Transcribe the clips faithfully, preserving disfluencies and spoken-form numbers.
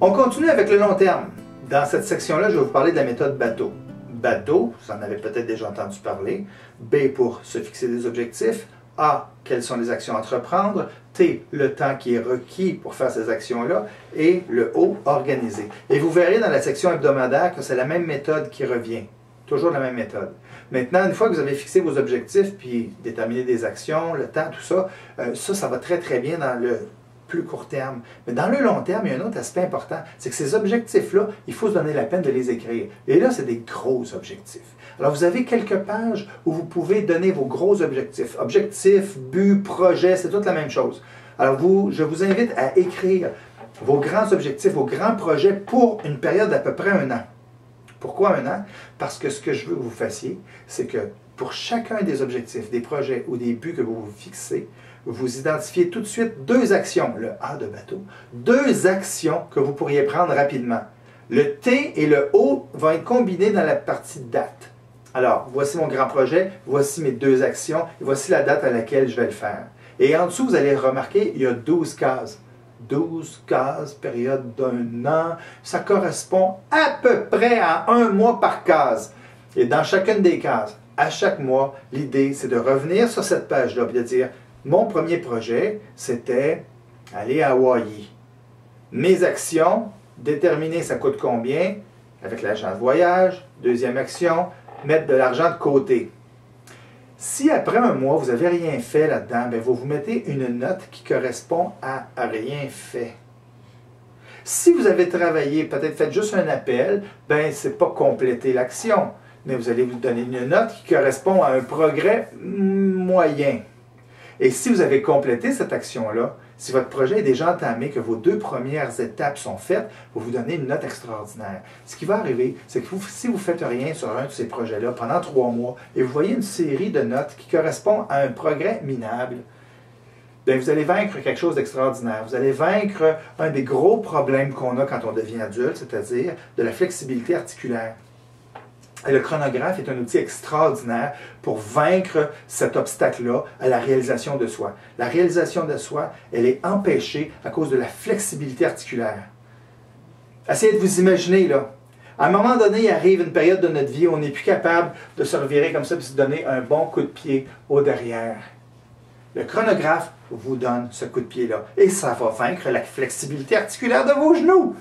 On continue avec le long terme. Dans cette section-là, je vais vous parler de la méthode BATO. BATO, vous en avez peut-être déjà entendu parler. B pour se fixer des objectifs. A, quelles sont les actions à entreprendre. T, le temps qui est requis pour faire ces actions-là. Et le O, organiser. Et vous verrez dans la section hebdomadaire que c'est la même méthode qui revient. Toujours la même méthode. Maintenant, une fois que vous avez fixé vos objectifs, puis déterminé des actions, le temps, tout ça, euh, ça, ça va très très bien dans le plus court terme. Mais dans le long terme, il y a un autre aspect important, c'est que ces objectifs-là, il faut se donner la peine de les écrire. Et là, c'est des gros objectifs. Alors, vous avez quelques pages où vous pouvez donner vos gros objectifs. Objectifs, buts, projets, c'est toute la même chose. Alors, vous, je vous invite à écrire vos grands objectifs, vos grands projets pour une période d'à peu près un an. Pourquoi un an? Parce que ce que je veux que vous fassiez, c'est que pour chacun des objectifs, des projets ou des buts que vous vous fixez, vous identifiez tout de suite deux actions, le A de bateau, deux actions que vous pourriez prendre rapidement. Le T et le O vont être combinés dans la partie date. Alors, voici mon grand projet, voici mes deux actions, et voici la date à laquelle je vais le faire. Et en dessous, vous allez remarquer, il y a douze cases. douze cases, période d'un an, ça correspond à peu près à un mois par case. Et dans chacune des cases, à chaque mois, l'idée, c'est de revenir sur cette page-là et de dire « Mon premier projet, c'était aller à Hawaï. Mes actions, déterminer ça coûte combien, avec l'agent de voyage. Deuxième action, mettre de l'argent de côté. » Si après un mois, vous n'avez rien fait là-dedans, vous vous mettez une note qui correspond à « rien fait ». Si vous avez travaillé, peut-être fait juste un appel, ben c'est pas compléter l'action, mais vous allez vous donner une note qui correspond à un progrès moyen. Et si vous avez complété cette action-là, si votre projet est déjà entamé, que vos deux premières étapes sont faites, vous vous donnez une note extraordinaire. Ce qui va arriver, c'est que vous, si vous ne faites rien sur un de ces projets-là pendant trois mois, et vous voyez une série de notes qui correspond à un progrès minable, bien, vous allez vaincre quelque chose d'extraordinaire. Vous allez vaincre un des gros problèmes qu'on a quand on devient adulte, c'est-à-dire de la flexibilité articulaire. Et le chronographe est un outil extraordinaire pour vaincre cet obstacle-là à la réalisation de soi. La réalisation de soi, elle est empêchée à cause de la flexibilité articulaire. Essayez de vous imaginer, là. À un moment donné, il arrive une période de notre vie où on n'est plus capable de se revirer comme ça et de se donner un bon coup de pied au derrière. Le chronographe vous donne ce coup de pied-là. Et ça va vaincre la flexibilité articulaire de vos genoux.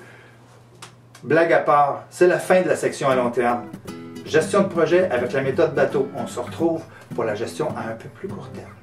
Blague à part, c'est la fin de la section à long terme. Gestion de projet avec la méthode BATO. On se retrouve pour la gestion à un peu plus court terme.